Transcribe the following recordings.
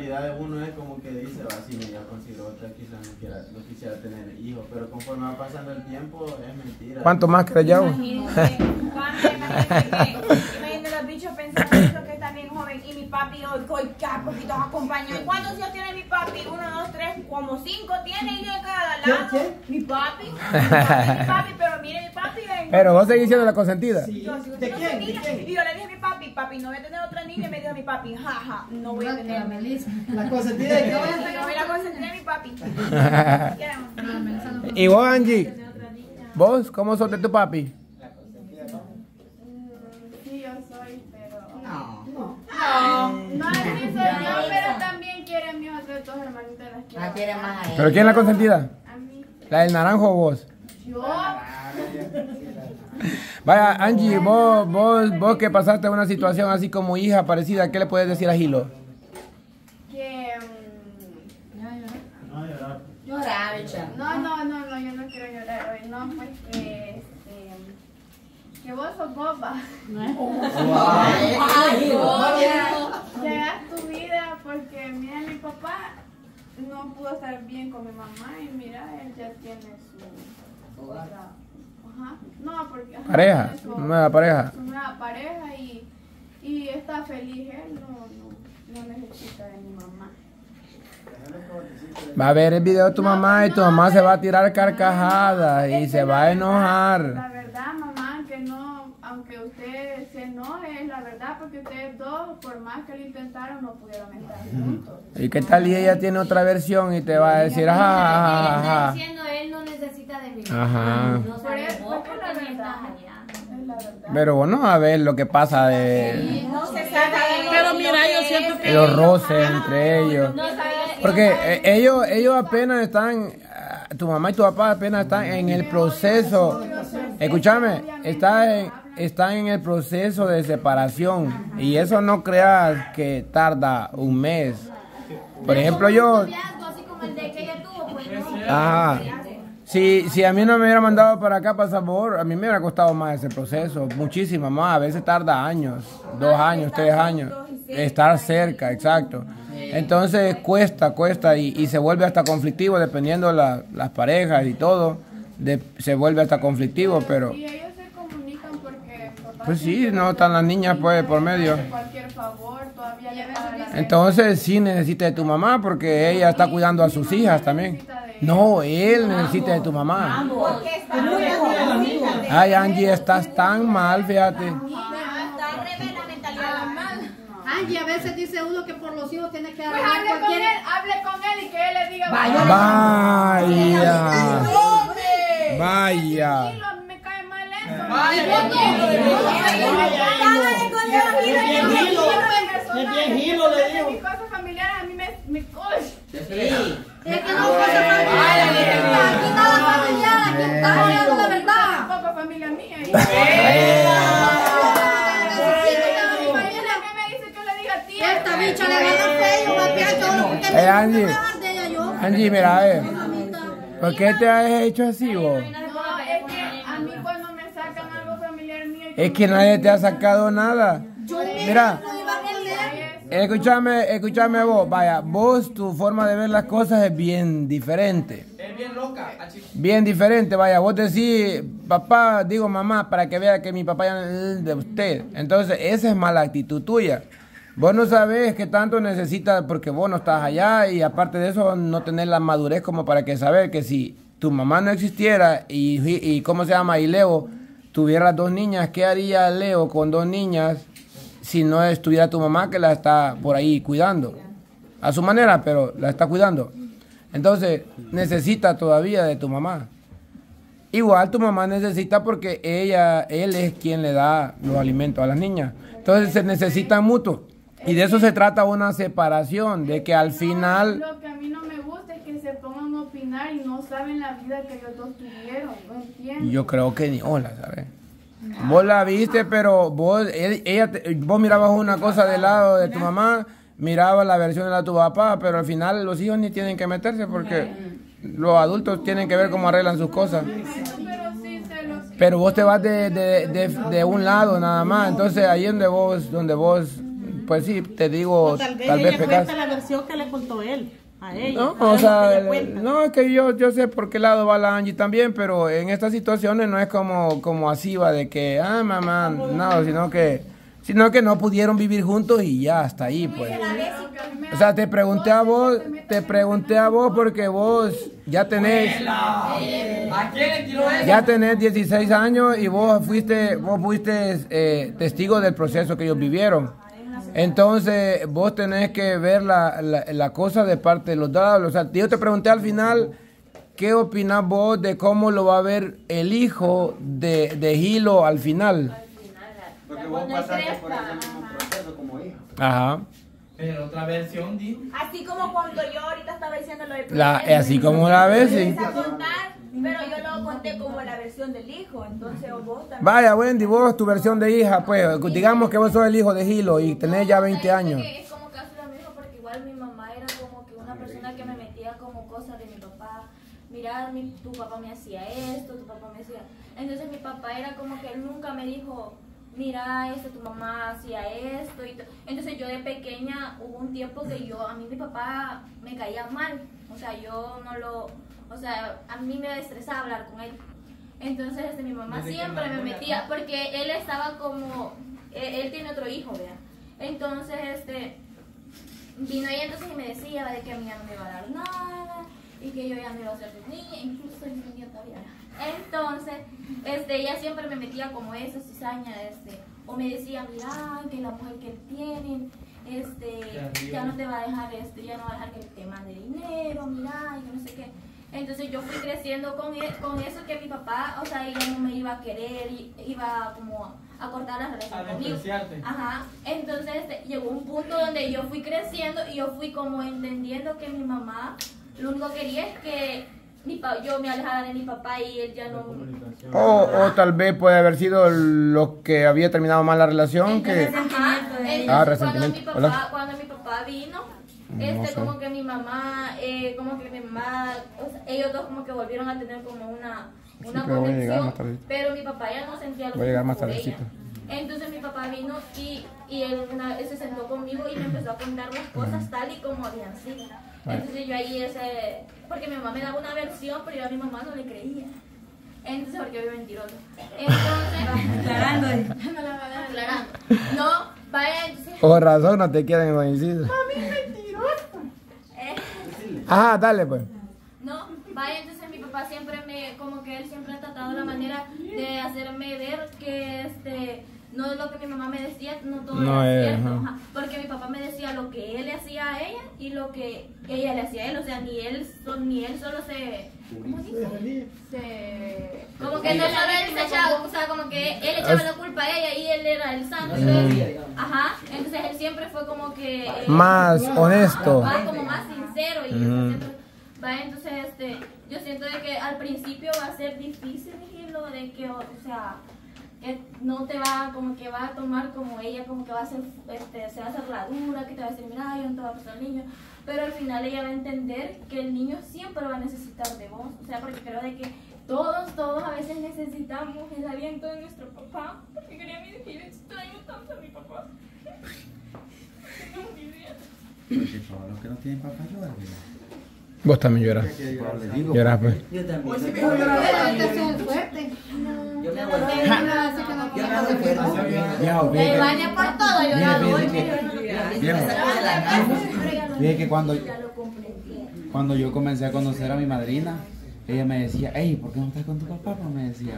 La realidad de uno es como que dice, sí, ya consigo otra, quizás no quisiera tener hijos, pero conforme va pasando el tiempo es mentira. ¿Cuánto más crees ya? Imagínate, los bichos pensando que está bien joven y mi papi hoy cada poquito nos acompañó. ¿Y cuántos hijos tiene mi papi? 1, 2, 3, como 5 tiene y de cada lado. ¿Qué? Mi papi, pero mire mi papi. Pero vos seguís siendo la consentida. Sí. Yo sigo siendo consentida. Y yo le dije a mi papi, no voy a tener otra niña. Y me dijo mi papi, jaja, no voy a tener a Melissa. La consentida de yo. No voy a consentir a mi papi. ¿Y vos, Angie? ¿Vos? ¿Cómo sos de tu papi? La consentida, ¿no? Sí, yo soy, pero... No, sí soy yo, pero también quiere a mis otros dos hermanitos. Ah, quiere más a ella. ¿Pero quién es la consentida? A mí. ¿La del naranjo o vos? Yo... Vaya, Angie, vos que pasaste una situación así como hija parecida, ¿qué le puedes decir a Gilo? Que... Llorar, bicha. No, yo no quiero llorar hoy, no, pues que vos sos boba. Que hagas tu vida, porque mira, mi papá no pudo estar bien con mi mamá y mira, él ya tiene su... Ajá. No, porque... Pareja, nueva pareja. Nueva pareja y está feliz, él no necesita de mi mamá. Va a ver el video de tu mamá y tu mamá se va a tirar carcajadas y se va a enojar. La verdad, mamá, que no, aunque usted se enoje, es la verdad, porque ustedes dos, por más que lo intentaron, no pudieron estar juntos. ¿Y qué tal y ella tiene otra versión y te va a decir, ajá? Ajá. Pero bueno, a ver lo que pasa de... Pero mira, yo siento que... Los roces entre ellos. Porque ellos apenas están... Tu mamá y tu papá apenas están en el proceso... Escúchame, están en el proceso de separación. Y eso no creas que tarda un mes. Por ejemplo, yo... Ajá. Si a mí no me hubiera mandado para acá para Sabor, a mí me hubiera costado más ese proceso, muchísimo más. A veces tarda años, 2 años, 3 años, estar cerca, exacto. Entonces cuesta y se vuelve hasta conflictivo, dependiendo las parejas y todo, se vuelve hasta conflictivo, pero... Y ellos se comunican porque... Pues sí, no están las niñas pues por medio. Entonces sí necesita de tu mamá porque ella está cuidando a sus hijas también. No, él necesita de tu mamá. Ay, Angie, estás tan mal, fíjate. Angie, a veces dice uno que por los hijos tiene que hablar. Hable con él y que él le diga. Vaya. Me cae mal eso. Angie, mira, a ver, ¿por qué te has hecho así vos? No, es que a mí cuando me sacan algo familiar mío... Es que nadie te ha sacado nada. Mira, escúchame vos, vaya, vos tu forma de ver las cosas es bien diferente. Es bien loca. Bien diferente, vaya, vos decís, papá, digo mamá, para que vea que mi papá ya es de usted. Entonces, esa es mala actitud tuya. Vos no sabés qué tanto necesitas porque vos no estás allá y aparte de eso no tenés la madurez como para que saber que si tu mamá no existiera y ¿cómo se llama? Y Leo tuviera 2 niñas, ¿qué haría Leo con 2 niñas si no estuviera tu mamá que la está por ahí cuidando? A su manera, pero la está cuidando. Entonces, necesita todavía de tu mamá. Igual tu mamá necesita porque él es quien le da los alimentos a las niñas. Entonces, se necesitan mutuo. Y de eso se trata una separación, de que al final... Lo que a mí no me gusta es que se pongan a opinar y no saben la vida que los dos tuvieron, no entiendo. Yo creo que ni hola, ¿sabes? No. Vos la viste, pero vos mirabas una cosa del lado de tu mamá, mirabas la versión de la de tu papá, pero al final los hijos ni tienen que meterse porque los adultos tienen que ver cómo arreglan sus cosas. Pero vos te vas de un lado nada más, entonces ahí donde vos Pues sí, te digo, o tal vez ella cuenta la versión que le contó él a ella. No, o sea, no, es que yo sé por qué lado va la Angie también, pero en estas situaciones no es como así va de que, ah, mamá, no, sino que no pudieron vivir juntos y ya, hasta ahí, pues. O sea, te pregunté a vos porque vos ya tenés... Ya tenés 16 años y vos fuiste testigo del proceso que ellos vivieron. Entonces, vos tenés que ver la cosa de parte de los dos. O sea, yo te pregunté al final, ¿qué opinás vos de cómo lo va a ver el hijo de Gilo al final? Porque vos pasaste por ese mismo proceso como hijo. Ajá. Pero otra versión, dijo. Así como cuando yo ahorita estaba diciendo lo del proceso. Así como la Bessy. Pero yo lo conté como la versión del hijo, entonces vos también... Vaya, Wendy, vos tu versión de hija, pues, digamos que vos sos el hijo de Gilo y tenés ya 20 años. Es como casi lo mismo porque igual mi mamá era como que una persona que me metía como cosas de mi papá. Mirá, tu papá me hacía esto, tu papá me hacía... Entonces mi papá era como que él nunca me dijo, mira, esto, tu mamá hacía esto y todo. Entonces yo de pequeña hubo un tiempo que a mí mi papá me caía mal, o sea, yo no lo... O sea, a mí me estresaba hablar con él. Entonces, mi mamá siempre me metía, porque él estaba como... Él tiene otro hijo, ¿verdad? Entonces, vino ella entonces y me decía de que a mí ya no me iba a dar nada, y que yo ya no iba a ser su niña, incluso soy niña todavía. Entonces, ella siempre me metía como eso, cizaña, o me decía, mira, que la mujer que él tiene... ya no te va a dejar, ya no va a dejar que te mande dinero, mira, y yo no sé qué. Entonces yo fui creciendo con eso que mi papá, o sea, ella no me iba a querer, iba como a cortar las relaciones conmigo. Ajá. Entonces llegó un punto donde yo fui creciendo y yo fui como entendiendo que mi mamá lo único que quería es que yo me alejara de mi papá y él ya no... O tal vez puede haber sido lo que había terminado mal la relación. Entonces, que... Ajá. Entonces, cuando mi papá vino... como que mi mamá, o sea, ellos dos como que volvieron a tener como una conexión, pero mi papá ya no sentía lo mismo por ella. Entonces mi papá vino y él se sentó conmigo y me empezó a contar las cosas tal y como habían sido. Entonces yo ahí porque mi mamá me daba una versión, pero yo a mi mamá no le creía. Entonces, porque vive mentiroso. Entonces, aclarando. No la van aclarando. No, vaya, entonces... Por razón no te quieren coincidir. Ajá, dale pues. No, vaya, entonces mi papá siempre como que él siempre ha tratado la manera de hacerme ver que no es lo que mi mamá me decía, no todo era cierto. Ajá. Porque mi papá me decía lo que él le hacía a ella y lo que ella le hacía a él, o sea, ni él solo se... ¿Cómo dice? Como que no solo él se echaba, o sea, como que él echaba la culpa a ella y él era el santo. Ajá, entonces él siempre fue como que... más honesto. Como más sincero y... Entonces, yo siento de que al principio va a ser difícil decirlo, de que, o sea... no te va, como que va a tomar como ella, como que va a hacer, se va a hacer la dura, que te va a decir, mira, yo no te voy a pasar al niño, pero al final ella va a entender que el niño siempre va a necesitar de vos, o sea, porque creo de que todos a veces necesitamos el aliento de nuestro papá, porque quería decir, extraño tanto a mi papá. No, mi vida. Porque todos los que no tienen papá lloran, mira. Vos también lloras. Lloras, pues. Yo también. Pues si me dijo llorar, te haces fuerte. Yo me voy a por todo, yo la doy. Dije que cuando yo comencé a conocer a mi madrina, ella me decía, hey, ¿por qué no estás con tu papá? Pues me decía,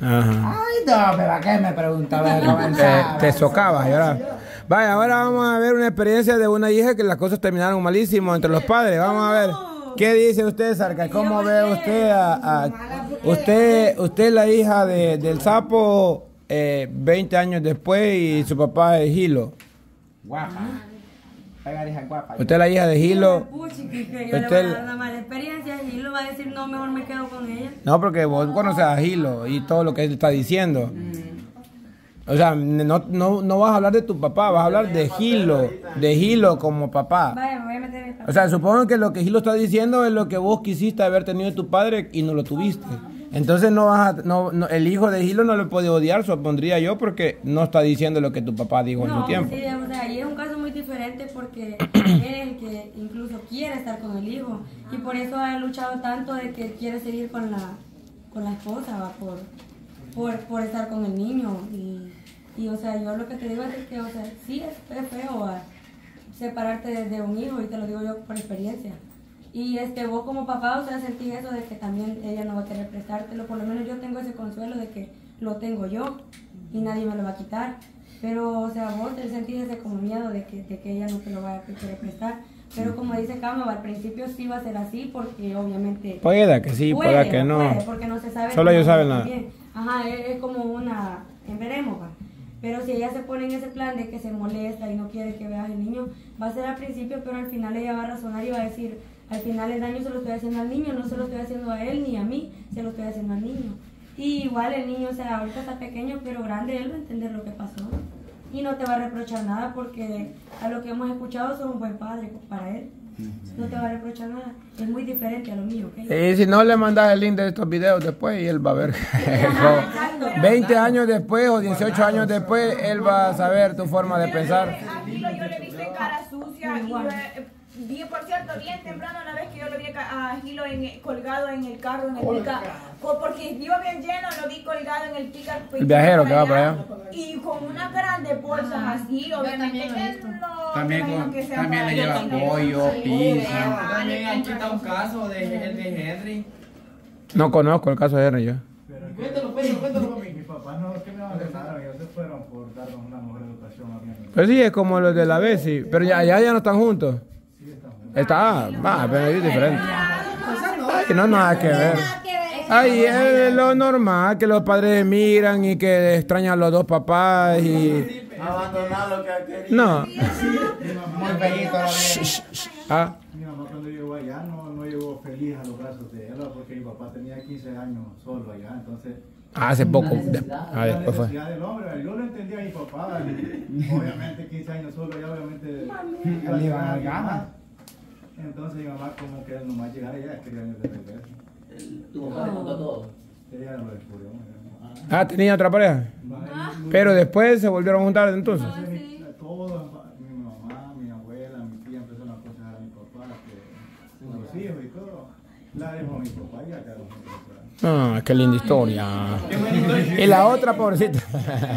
ajá. Ay, no, pero ¿a qué me preguntaba? Te socabas, lloraba. Vaya, ahora vamos a ver una experiencia de una hija que las cosas terminaron malísimo entre los padres. Vamos a ver. ¿Qué dice usted, Sarca? ¿Cómo ve usted usted la hija del sapo 20 años después y su papá es Gilo? Guapa. Usted es la hija de Gilo. Yo le voy a dar una mala experiencia. Gilo va a decir, no, mejor me quedo con ella. No, porque vos conoces a Gilo y todo lo que él está diciendo. O sea, no vas a hablar de tu papá, vas a hablar de Gilo como papá. Vaya, voy a meter a mi papá. O sea, supongo que lo que Gilo está diciendo es lo que vos quisiste haber tenido de tu padre y no lo tuviste. Entonces no vas a, el hijo de Gilo no le puede odiar, supondría yo, porque no está diciendo lo que tu papá dijo en su tiempo. Sí, o sea, y es un caso muy diferente porque él es el que incluso quiere estar con el hijo y por eso ha luchado tanto de que quiere seguir con la esposa, ¿va? Por estar con el niño y o sea, yo lo que te digo es que, o sea, sí es feo, ¿va? Separarte de un hijo, y te lo digo yo por experiencia. Y vos como papá, o sea, sentís eso de que también ella no va a querer prestártelo. Por lo menos yo tengo ese consuelo de que lo tengo yo y nadie me lo va a quitar. Pero, o sea, vos te sentís ese como miedo de que ella no te lo vaya a querer prestar. Pero como dice Cama, al principio sí va a ser así porque obviamente... Pueda que sí, pueda que no. Puede, porque no se sabe. Solo ellos saben nada. Ajá, es como una... veremos, va. Pero si ella se pone en ese plan de que se molesta y no quiere que veas al niño, va a ser al principio, pero al final ella va a razonar y va a decir... Al final el daño se lo estoy haciendo al niño, no se lo estoy haciendo a él ni a mí, se lo estoy haciendo al niño. Y igual el niño, o sea, ahorita está pequeño, pero grande, él va a entender lo que pasó. Y no te va a reprochar nada porque a lo que hemos escuchado sos un buen padre para él. No te va a reprochar nada, es muy diferente a lo mío, ¿ok? Y si no le mandas el link de estos videos después y él va a ver. 20 años después o 18 años después, él va a saber tu forma de pensar. Aquí yo le he visto en cara sucia y... por cierto, bien temprano una vez que yo lo vi a Gilo colgado en el carro, en el pica, porque vio bien lleno, lo vi colgado en el pica. El viajero que va para allá. Y con una gran de bolsas así, obviamente también le llevan pollo, pizza. También han quitado un caso de Henry. No conozco el caso de Henry yo. Cuéntalo conmigo. Mis papás no, que me van a hacer nada, ellos se fueron por darnos una mejor educación a mí. Pero sí, es como los de la Bessy, pero ya no están juntos. Está, va, pero es diferente. Ay, no, nada que ver. Ay, es lo normal que los padres emigran y que extrañan a los dos papás y... Abandonar lo que ha querido. No. Ah. Mi mamá cuando llegó allá no llegó feliz a los brazos de ella porque mi papá tenía 15 años solo allá, entonces... Hace poco. Después fue. Yo lo entendí a mi papá, obviamente 15 años solo allá, obviamente... Le iban a dar ganas. Entonces mi mamá como que nomás llegara ya quería venir de regreso. ¿Tu papá le contó todo? Ella lo descubrió. Ah, ¿tenía otra pareja? Pero después se volvieron a juntar entonces. Todos, mi mamá, mi abuela, mi tía empezaron a aconsejar a mi papá, los hijos y todo. La dejó mi papá y ya quedaron. Ah, qué linda historia. Y la otra, pobrecita.